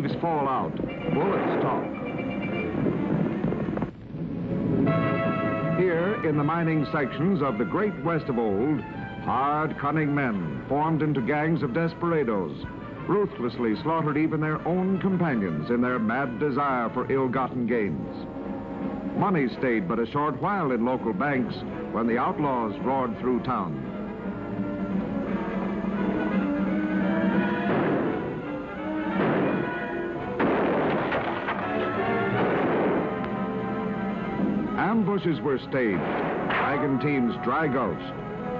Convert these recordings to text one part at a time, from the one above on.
leaves fall out. Bullets talk. Here, in the mining sections of the Great West of old, hard, cunning men formed into gangs of desperados, ruthlessly slaughtered even their own companions in their mad desire for ill-gotten gains. Money stayed but a short while in local banks when the outlaws roared through town. Ambushes were staged, wagon teams dry-gulched,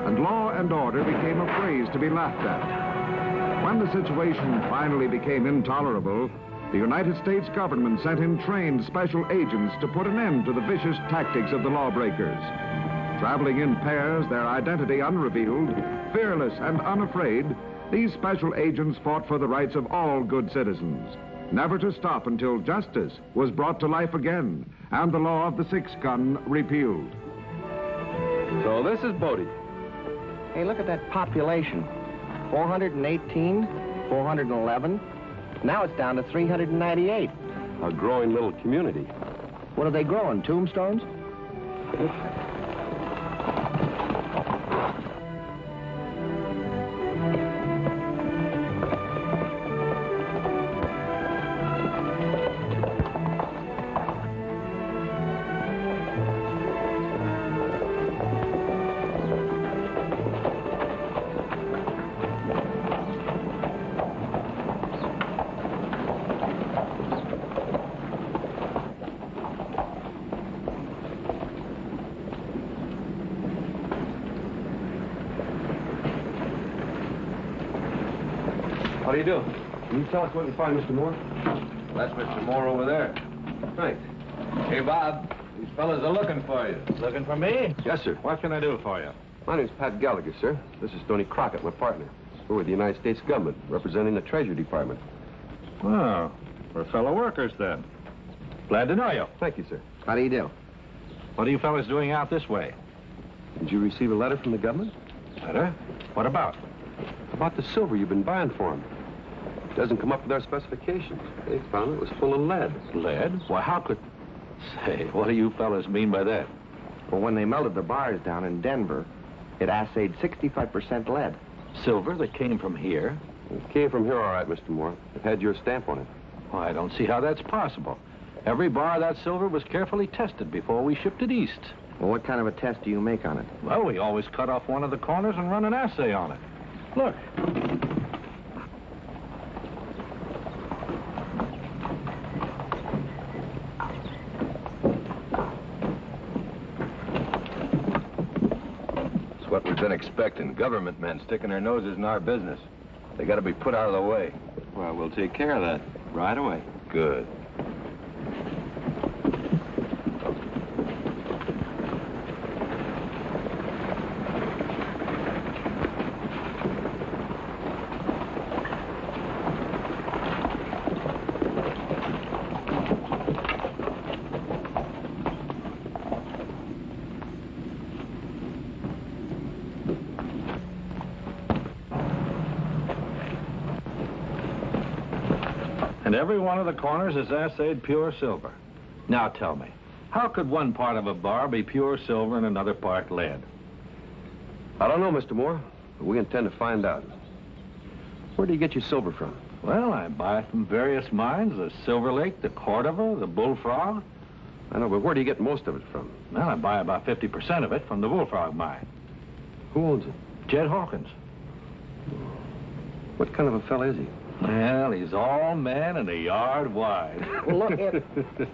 and law and order became a phrase to be laughed at. When the situation finally became intolerable, the United States government sent in trained special agents to put an end to the vicious tactics of the lawbreakers. Traveling in pairs, their identity unrevealed, fearless and unafraid, these special agents fought for the rights of all good citizens, never to stop until justice was brought to life again and the law of the six-gun repealed. So this is Bodie. Hey, look at that population. 418, 411. Now it's down to 398. A growing little community. What are they growing, tombstones? How do you do? Can you tell us where we find Mr. Moore? Well, that's Mr. Moore over there. Thanks. Hey, Bob, these fellas are looking for you. Looking for me? Yes, sir. What can I do for you? My name's Pat Gallagher, sir. This is Stoney Crockett, my partner. We're with the United States government, representing the Treasury Department. Well, we're fellow workers, then. Glad to know you. Thank you, sir. How do you do? What are you fellas doing out this way? Did you receive a letter from the government? Letter? What about? About the silver you've been buying for them. Doesn't come up with our specifications. They found it was full of lead. Lead? Why, how could... Say, what do you fellas mean by that? Well, when they melted the bars down in Denver, it assayed 65% lead. Silver that came from here? It came from here, all right, Mr. Moore. It had your stamp on it. Well, I don't see how that's possible. Every bar of that silver was carefully tested before we shipped it east. Well, what kind of a test do you make on it? Well, we always cut off one of the corners and run an assay on it. Look. Been expecting government men sticking their noses in our business. They got to be put out of the way. Well, we'll take care of that right away. Good. Every one of the corners is assayed pure silver. Now tell me, how could one part of a bar be pure silver and another part lead? I don't know, Mr. Moore, but we intend to find out. Where do you get your silver from? Well, I buy it from various mines, the Silver Lake, the Cordova, the Bullfrog. I know, but where do you get most of it from? Well, I buy about 50% of it from the Bullfrog Mine. Who owns it? Jed Hawkins. What kind of a fella is he? Well, he's all man and a yard wide. Well, look at...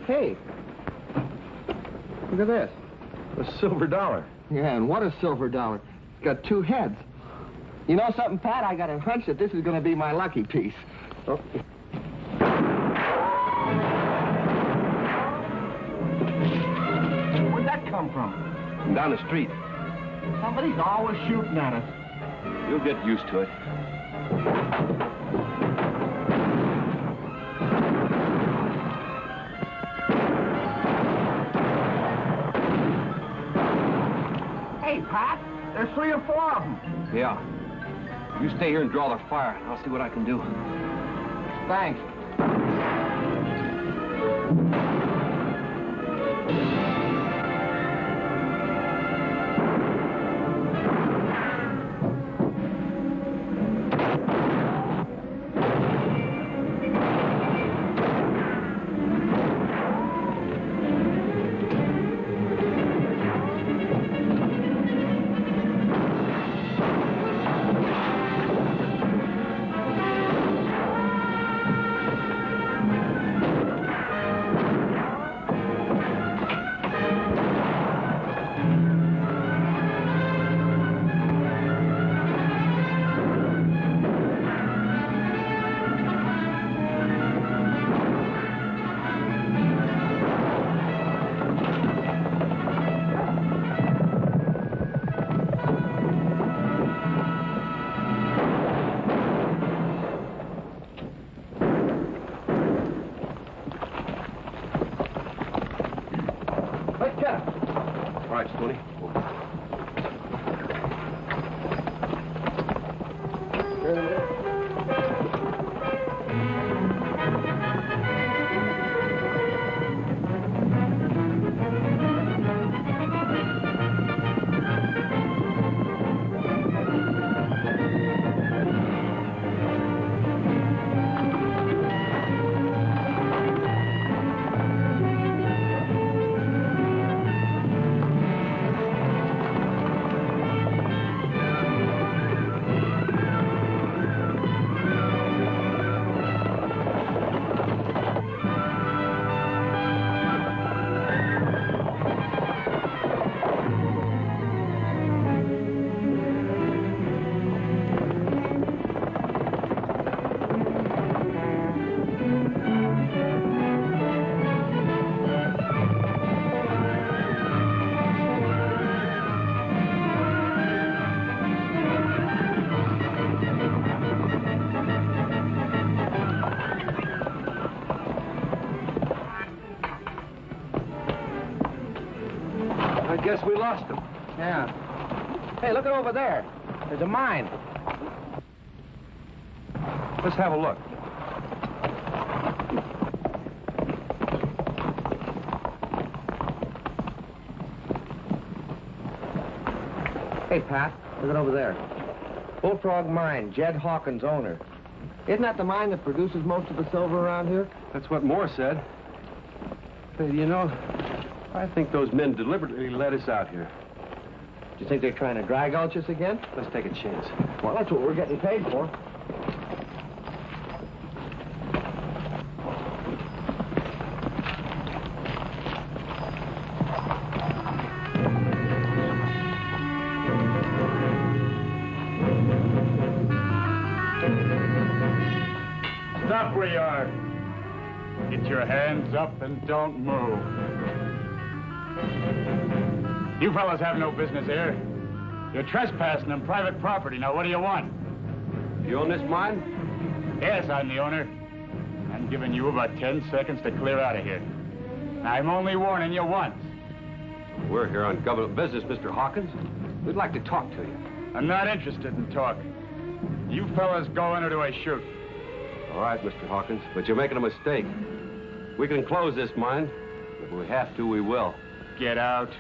Hey! Look at this. A silver dollar. Yeah, and what a silver dollar. It's got two heads. You know something, Pat? I got a hunch that this is going to be my lucky piece. Oh. Where'd that come from? Down the street. Somebody's always shooting at us. You'll get used to it. There's three or four of them. Yeah. You stay here and draw their fire. I'll see what I can do. Thanks. We lost them. Yeah. Hey, look over there. There's a mine. Let's have a look. Hey, Pat, look it over there. Bullfrog Mine, Jed Hawkins, owner. Isn't that the mine that produces most of the silver around here? That's what Moore said. Hey, you know, I think those men deliberately let us out here. Do you think they're trying to dry gulch us again? Let's take a chance. Well, that's what we're getting paid for. Stop where you are. Get your hands up and don't move. You fellas have no business here. You're trespassing on private property. Now, what do you want? You own this mine? Yes, I'm the owner. I'm giving you about 10 seconds to clear out of here. Now, I'm only warning you once. We're here on government business, Mr. Hawkins. We'd like to talk to you. I'm not interested in talk. You fellas go in or do I shoot? All right, Mr. Hawkins, but you're making a mistake. We can close this mine. If we have to, we will. Get out.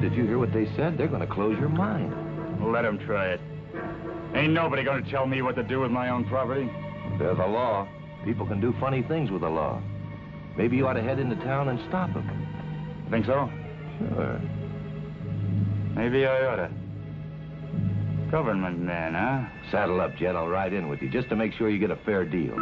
Did you hear what they said? They're going to close your mine. Let them try it. Ain't nobody going to tell me what to do with my own property. There's a law. People can do funny things with the law. Maybe you ought to head into town and stop them. Think so? Sure. Maybe I ought to. Government man, huh? Saddle up, Jed. I'll ride in with you just to make sure you get a fair deal.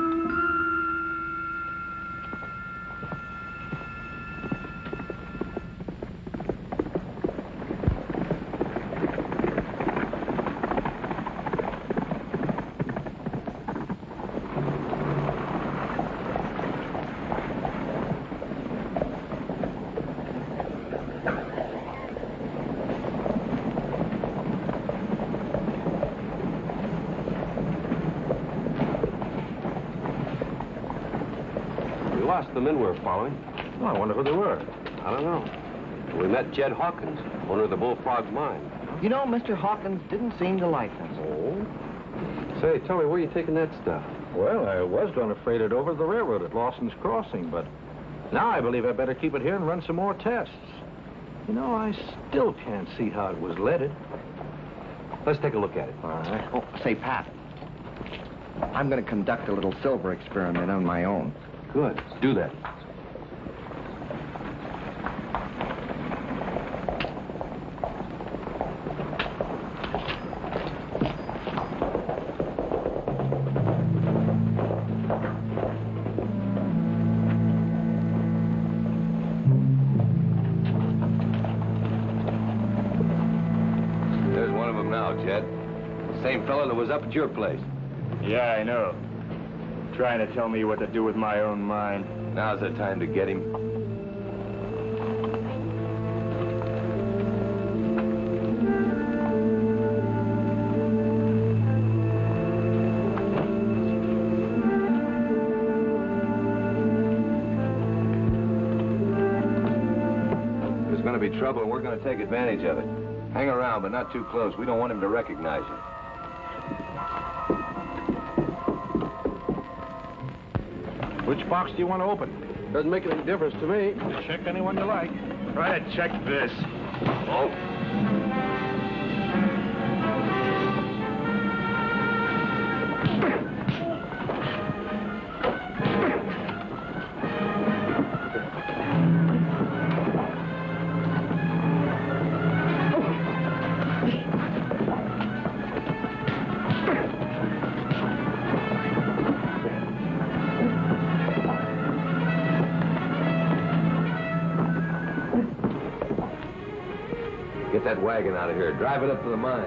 The men were following. Oh, I wonder who they were. I don't know. We met Jed Hawkins, owner of the Bullfrog Mine. You know, Mr. Hawkins didn't seem to like us. Oh? Say, tell me, where are you taking that stuff? Well, I was going to freight it over the railroad at Lawson's Crossing, but now I believe I better keep it here and run some more tests. You know, I still can't see how it was leaded. Let's take a look at it. All right. Oh, say, Pat, I'm going to conduct a little silver experiment on my own. Good. Do that. There's one of them now, Chet. Same fellow that was up at your place. Yeah, I know. Trying to tell me what to do with my own mind. Now's the time to get him. There's going to be trouble, and we're going to take advantage of it. Hang around, but not too close. We don't want him to recognize you. Which box do you want to open? Doesn't make any difference to me. Check anyone you like. Try to check this. Oh. That wagon out of here. Drive it up to the mine.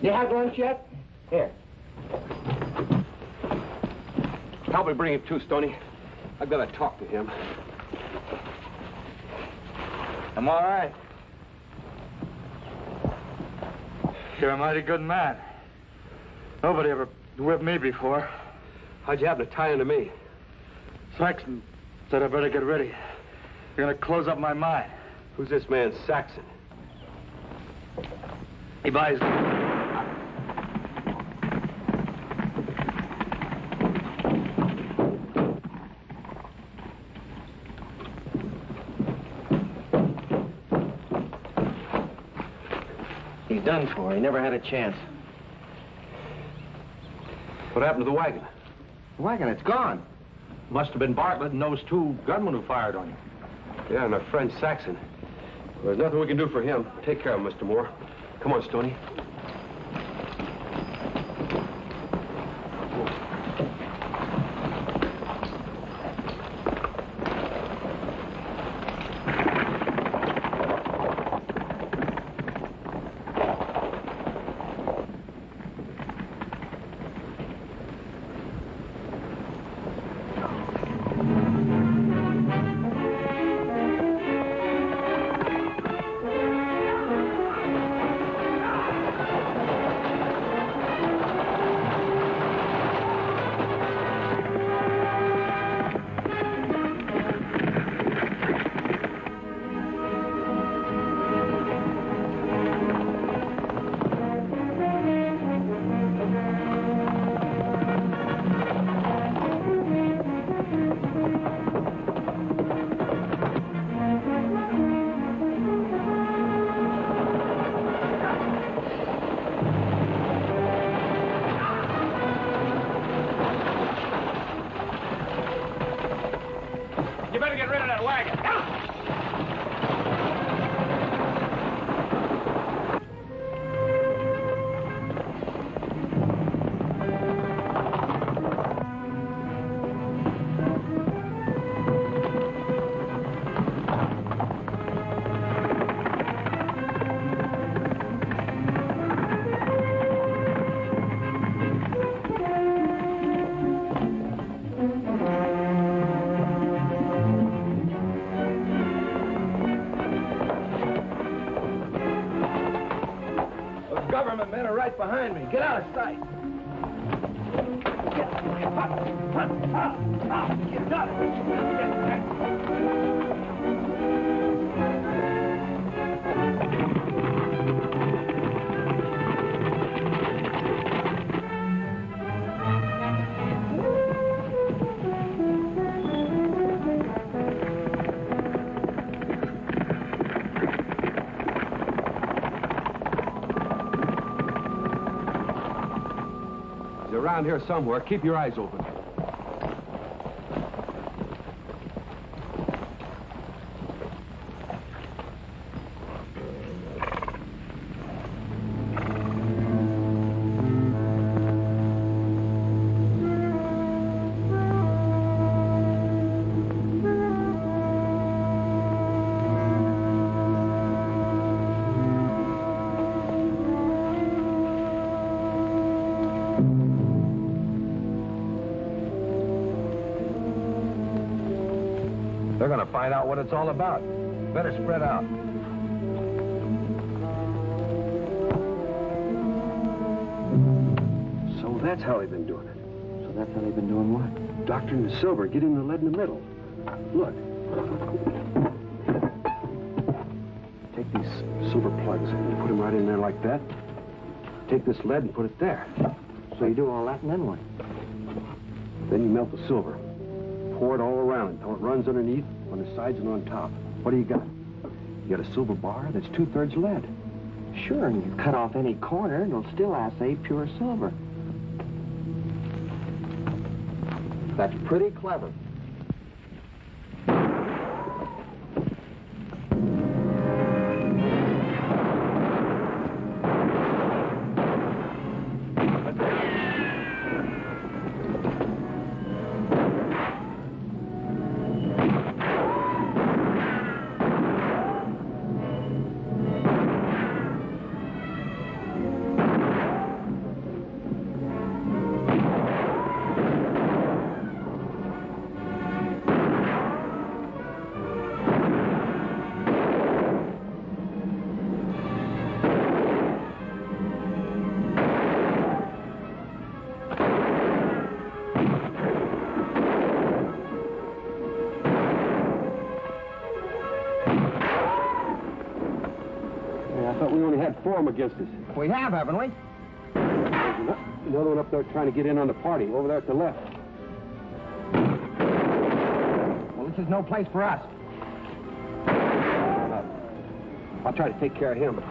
You had lunch yet? Here. Help me bring him to, Stoney. I've got to talk to him. I'm all right. You're a mighty good man. Nobody ever whipped me before. How'd you happen to tie into me? Saxon said I better get ready. You're going to close up my mine. Who's this man, Saxon? He buys... Done for. He never had a chance. What happened to the wagon? The wagon? It's gone. Must have been Bartlett and those two gunmen who fired on you. Yeah, and our friend Saxon. Well, there's nothing we can do for him. Take care of him, Mr. Moore. Come on, Stoney. Men are right behind me. Get out of sight. Get out of it. They're around here somewhere. Keep your eyes open. They're gonna find out what it's all about. Better spread out. So that's how they've been doing it. So that's how they've been doing what? Doctoring the silver, getting the lead in the middle. Look. Take these silver plugs and put them right in there like that. Take this lead and put it there. So you do all that and then what? Then you melt the silver. Pour it all around until it runs underneath, on the sides and on top. What do you got? You got a silver bar that's 2/3 lead. Sure, and you cut off any corner and it'll still assay pure silver. That's pretty clever. Against us. We have, haven't we? Another one up there trying to get in on the party, over there at the left. Well, this is no place for us. I'll try to take care of him.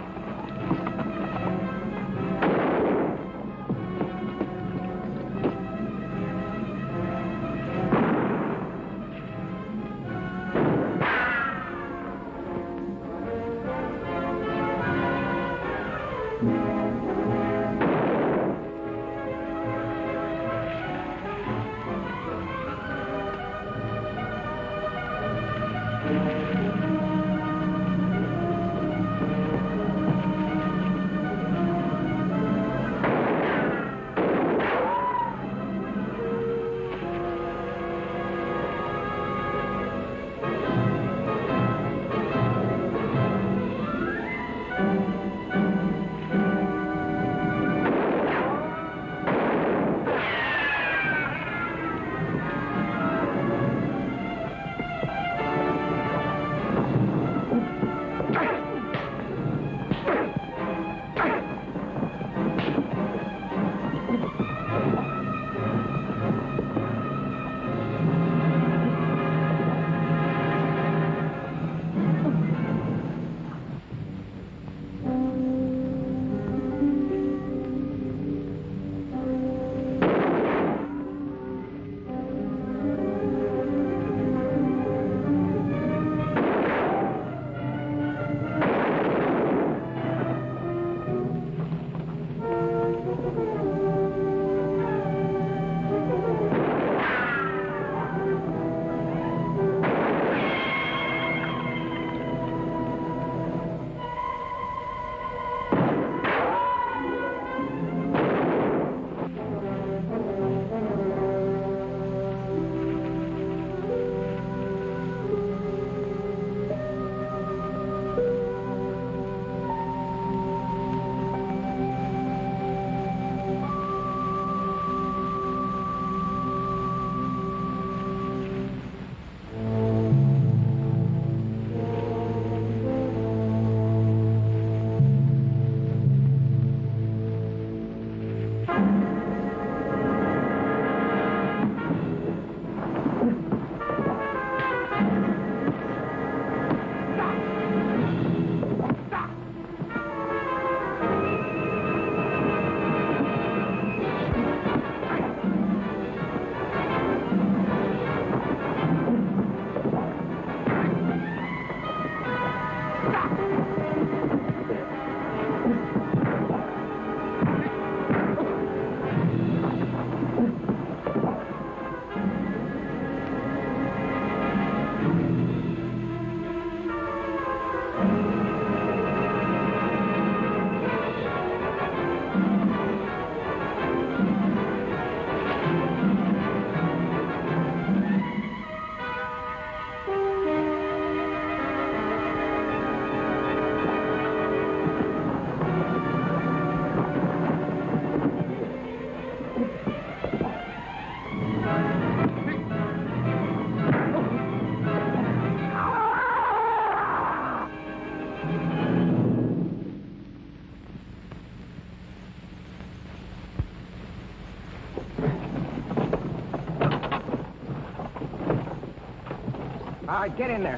All right, get in there.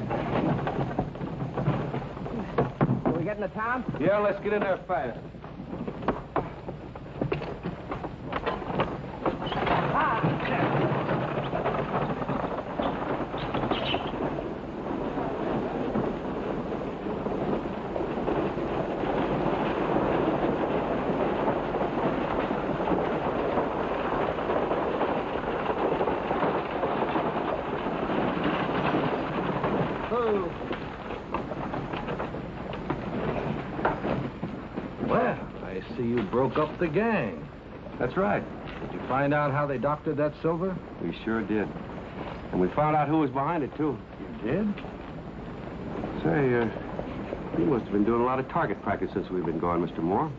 Are we getting to town? Yeah, let's get in there fast. Broke up the gang. That's right. Did you find out how they doctored that silver? We sure did. And we found out who was behind it, too. You did? Say, you must have been doing a lot of target practice since we've been gone, Mr. Moore.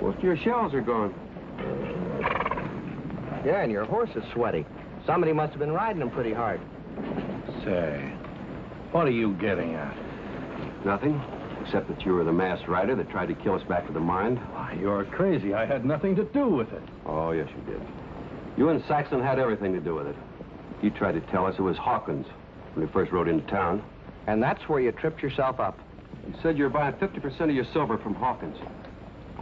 Most of your shells are gone. Yeah, and your horse is sweaty. Somebody must have been riding him pretty hard. Say, what are you getting at? Nothing. Except that you were the masked rider that tried to kill us back to the mine. Why, you're crazy. I had nothing to do with it. Oh, yes, you did. You and Saxon had everything to do with it. You tried to tell us it was Hawkins when we first rode into town. And that's where you tripped yourself up. You said you were buying 50% of your silver from Hawkins.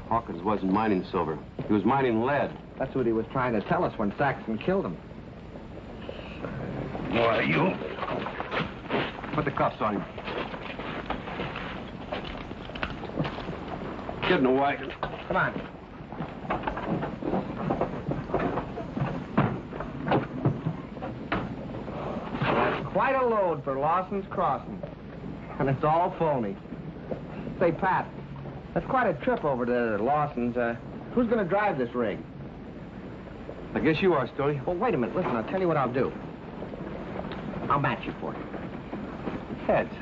Hawkins wasn't mining silver. He was mining lead. That's what he was trying to tell us when Saxon killed him. Why, you... Put the cuffs on him. Get in the wagon. Come on. That's quite a load for Lawson's Crossing. And it's all phony. Say, Pat, that's quite a trip over to Lawson's. Who's going to drive this rig? I guess you are, Stoney. Well, wait a minute. Listen, I'll tell you what I'll do. I'll match you for it. Heads.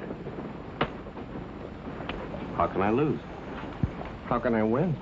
How can I lose? How can I win?